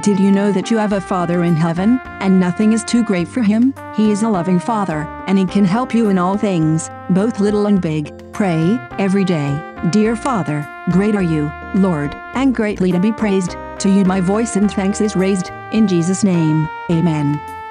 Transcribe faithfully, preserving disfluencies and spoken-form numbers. Did you know that you have a Father in heaven, and nothing is too great for Him? He is a loving Father, and He can help you in all things, both little and big. Pray, every day, Dear Father, great are You, Lord, and greatly to be praised. To You my voice in thanks is raised, in Jesus' name, Amen.